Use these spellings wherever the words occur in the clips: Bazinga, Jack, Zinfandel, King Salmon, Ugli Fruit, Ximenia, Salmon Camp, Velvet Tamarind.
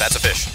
That's a fish.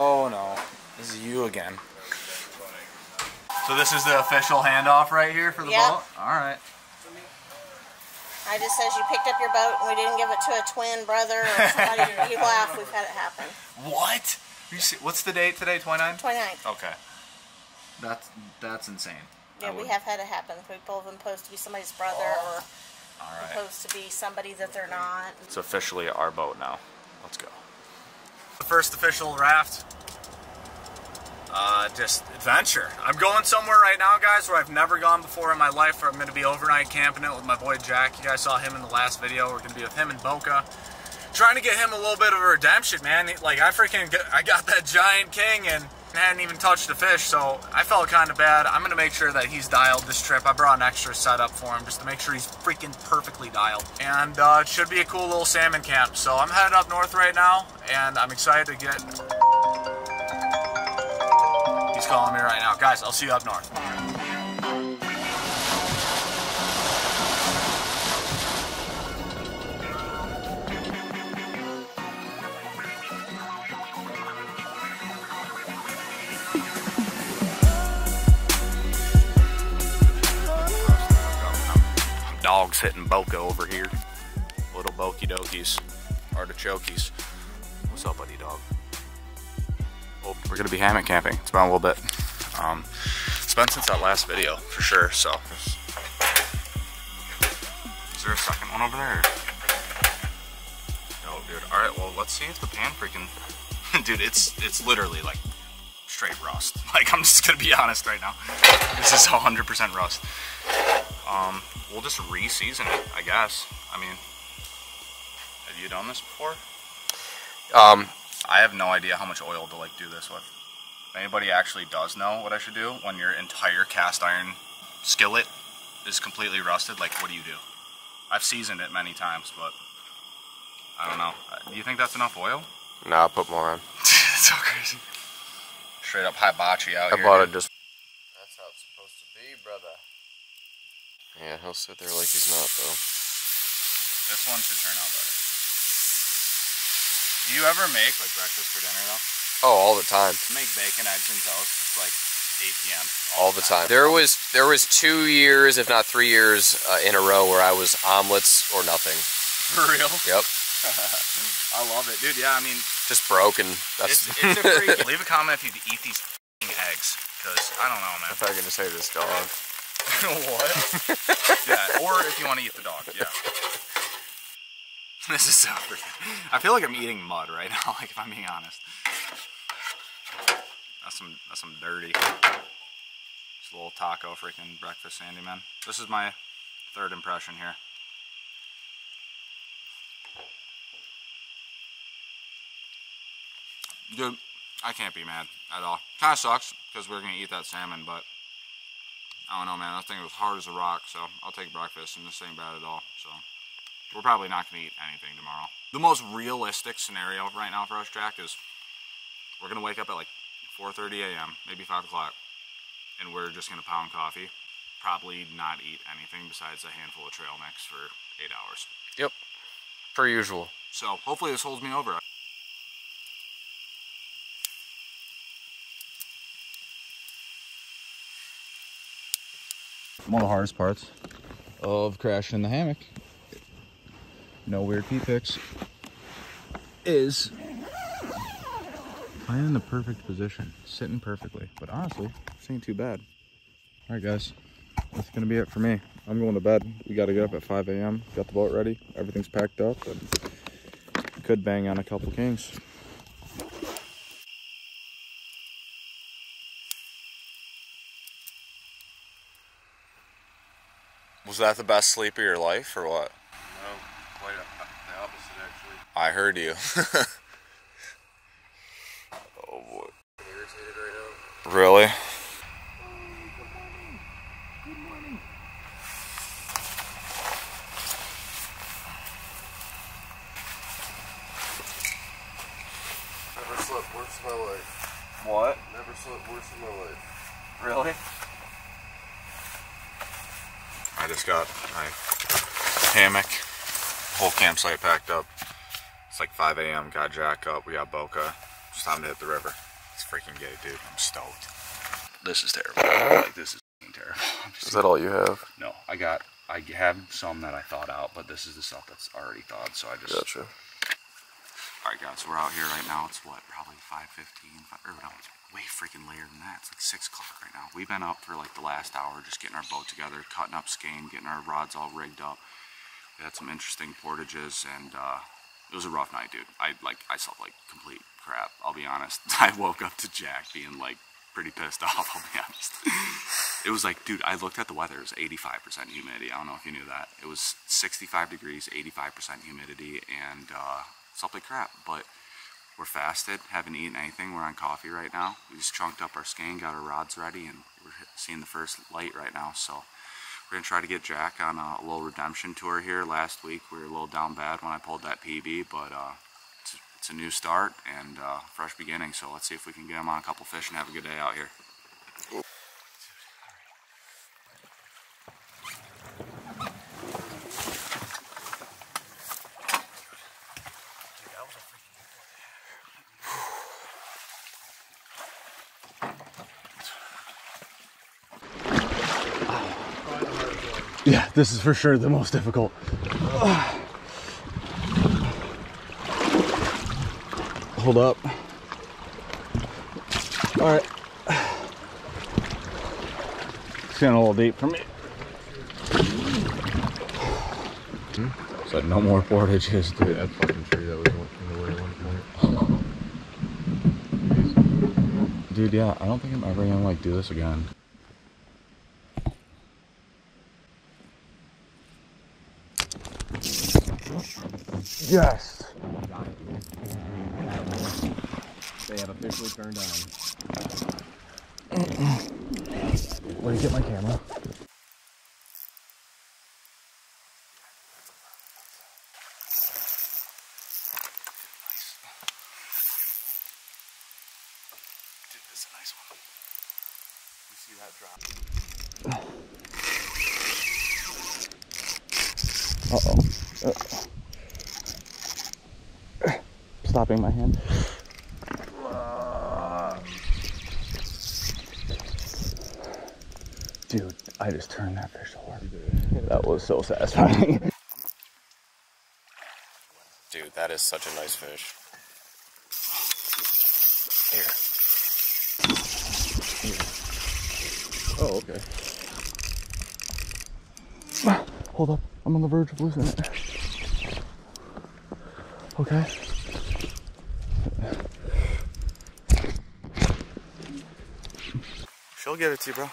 Oh no, this is you again. So this is the official handoff right here for the boat? Alright. I just says you picked up your boat and we didn't give it to a twin brother or somebody. You laugh, we've had it happen. What? What's the date today, 29? 29th. Okay. That's insane. Yeah, we have had it happen. People have been supposed to be somebody's brother or supposed to be somebody that they're not. It's officially our boat now. Let's go. The first official raft, just adventure. I'm going somewhere right now, guys, where I've never gone before in my life. I'm going to be overnight camping it with my boy Jack. You guys saw him in the last video. We're going to be with him in Boca. Trying to get him a little bit of a redemption, man. Like, I got that giant king and hadn't even touched a fish, so I felt kind of bad. I'm going to make sure that he's dialed this trip. I brought an extra setup for him just to make sure he's freaking perfectly dialed. And it should be a cool little salmon camp. So I'm headed up north right now, and I'm excited to get... He's calling me right now. Guys, I'll see you up north. Dogs hitting Boca over here. Little Boki Dokies, artichokies. What's up, buddy dog? Well, we're gonna be hammock camping. It's been a little bit. It's been since that last video, for sure, so. Is there a second one over there? No, dude. All right, well, let's see if the pan freaking... Dude, it's literally like straight rust. Like, I'm just gonna be honest right now. This is 100% rust. We'll just re-season it, I guess. I mean, have you done this before? I have no idea how much oil to like do this with. If anybody actually does know what I should do when your entire cast iron skillet is completely rusted, like what do? I've seasoned it many times, but I don't know. Do you think that's enough oil? No, I'll put more on. It's so crazy. Straight up hibachi out here. I bought it just... That's how it's supposed to be, brother. Yeah, he'll sit there like he's not, though. This one should turn out better. Do you ever make, like, breakfast for dinner, though? Oh, all the time. Make bacon, eggs, and toast, like, 8 p.m. All the time. There was 2 years, if not 3 years, in a row where I was omelets or nothing. For real? Yep. I love it. Dude, yeah, I mean... Just broken. That's... It's a freak. Leave a comment if you eat these f***ing eggs, because I don't know, man. I thought you were going to say this dog. What? Yeah, or if you want to eat the dog, yeah. This is so freaking... I feel like I'm eating mud right now, like if I'm being honest. That's some dirty. Just a little taco freaking breakfast, Sandy, man. This is my third impression here. Dude, I can't be mad at all. Kind of sucks, because we're going to eat that salmon, but... I don't know, man. That thing was hard as a rock, so I'll take breakfast, and this ain't bad at all. So we're probably not going to eat anything tomorrow. The most realistic scenario right now for us, Jack, is we're going to wake up at like 4:30 a.m., maybe 5 o'clock, and we're just going to pound coffee, probably not eat anything besides a handful of trail mix for 8 hours. Yep, per usual. So hopefully this holds me over. One of the hardest parts of crashing in the hammock, no weird pee picks, is I'm in the perfect position, sitting perfectly, but honestly, this ain't too bad. All right, guys, that's gonna be it for me. I'm going to bed. We got to get up at 5 a.m. Got the boat ready. Everything's packed up and could bang on a couple kings. Was that the best sleep of your life, or what? No, quite the opposite, actually. I heard you. Oh, boy. I'm irritated right now. Really? Worse in my life. What? Never slept worse in my life. Really? I just got my hammock, whole campsite packed up. It's like 5 a.m. Got Jack up. We got Boca. It's time to hit the river. It's freaking gay, dude. I'm stoked. This is terrible. Like, this is terrible. Is that all you have? No, I have some that I thought out, but this is the stuff that's already thawed. So I just. Gotcha. Alright guys, so we're out here right now. It's what, probably 5:15, or no, it's way freaking later than that. It's like 6 o'clock right now. We've been up for like the last hour just getting our boat together, cutting up skein, getting our rods all rigged up. We had some interesting portages, and it was a rough night, dude. I slept like complete crap, I'll be honest. I woke up to Jack being like pretty pissed off, I'll be honest. It was like, dude, I looked at the weather. It was 85% humidity. I don't know if you knew that. It was 65 degrees, 85% humidity, and... slept like crap, but we're fasted, haven't eaten anything, we're on coffee right now. We just chunked up our skein, got our rods ready, and we're seeing the first light right now, so we're gonna try to get Jack on a little redemption tour here. Last week we were a little down bad when I pulled that PB, but it's a new start and fresh beginning, so let's see if we can get him on a couple fish and have a good day out here. Yeah, this is for sure the most difficult. Hold up. All right. It's getting a little deep for me. It's like no more portages, dude. That fucking tree that was in the way at one point. Dude, yeah, I don't think I'm ever gonna like do this again. Yes. They have officially turned on. Where do you get my camera? Dude, this is a nice one. You see that drop? Uh-oh. Uh-oh. Stopping my hand. Dude, I just turned that fish over. That was so satisfying. Dude, that is such a nice fish. Here. Oh, okay. Hold up, I'm on the verge of losing it. Okay. She'll give it to you, bro.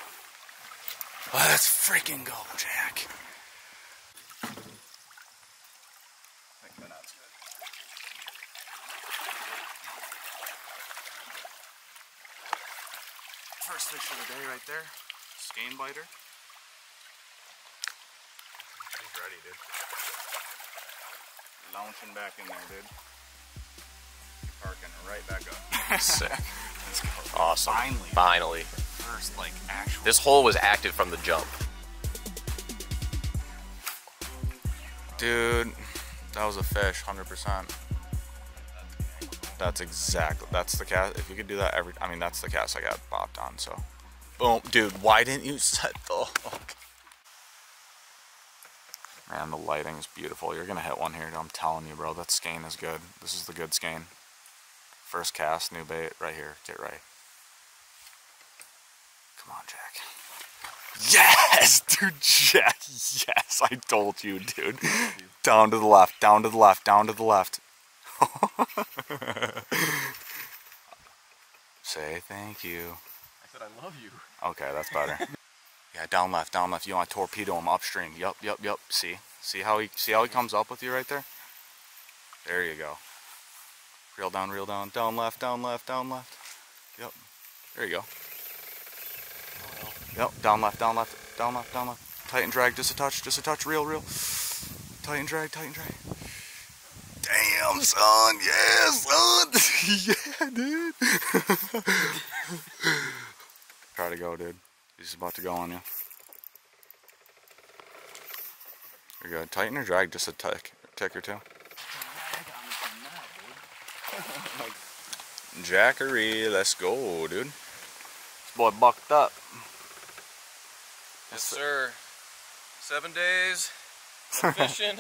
Let's freaking go, Jack. I think my knot's good. First fish of the day right there. Skein biter. He's ready, dude. Launching back in there, dude. Parking right back up. Sick. Let's go. Awesome. Finally. First, like, actual. This hole was active from the jump. Dude, that was a fish, 100%. That's exactly. That's the cast. If you could do that every. I mean, that's the cast I got bopped on. So, boom, dude. Why didn't you set the hook? Man, the lighting is beautiful. You're gonna hit one here. I'm telling you, bro. That skein is good. This is the good skein. First cast, new bait, right here. Get right. Come on, Jack. Yes, dude, Jack. Yes, I told you, dude. Down to the left, down to the left, down to the left. Say thank you. I said I love you. Okay, that's better. Yeah, down left, down left. You want to torpedo him upstream. Yup, yup, yup. See how he comes up with you right there? There you go. Reel down, down left, down left, down left. Yup. There you go. Yup, down left, down left, down left, down left. Tight and drag, just a touch, reel, reel. Tight and drag, tight and drag. Damn, son, yeah, son. Yeah, dude. Try to go, dude. He's about to go on you. There you go. Tighten or drag just a tick or two. Jackery, let's go, dude. This boy bucked up. Yes, sir. 7 days of fishing,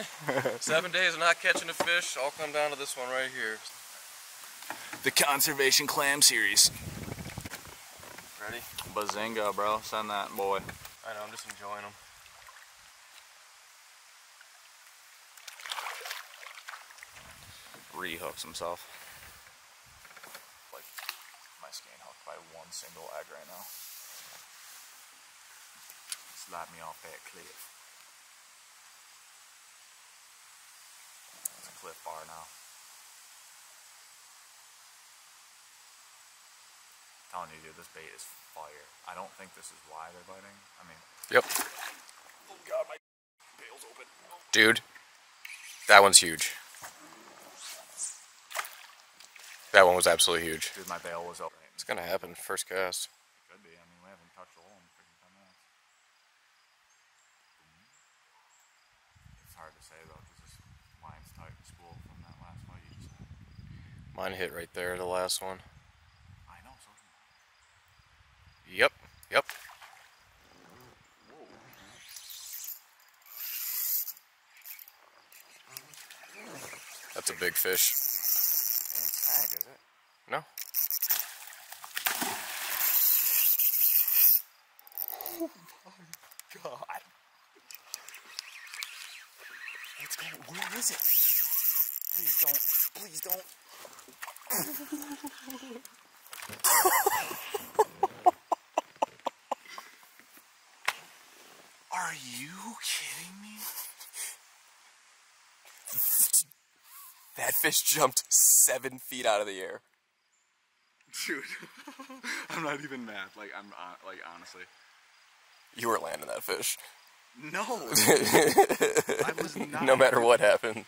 7 days of not catching a fish. I'll come down to this one right here. The Conservation Clam Series. Ready? Bazinga, bro. Send that boy. I know, I'm just enjoying them. Rehooks himself. Like, my skein hooked by one single egg right now. Slide me off that cliff. It's a cliff bar now. I'm telling you, dude, this bait is fire. I don't think this is why they're biting. I mean... Yep. Oh, God, my bail's open. Oh. Dude, that one's huge. That one was absolutely huge. Dude, my bail was open. It's gonna happen first cast. It could be. I mean, we haven't touched the hole in freaking 10 minutes. It's hard to say, though, because this line's tight and spooled from that last fight you just had. Mine hit right there, the last one. Yep, yep. That's a big fish. It ain't tag, is it? No. Oh my God. It's going, where is it? Please don't, please don't. Are you kidding me? That fish jumped 7 feet out of the air. Dude, I'm not even mad. Like, I'm like, honestly. You were landing that fish. No. I was not. No matter what happened.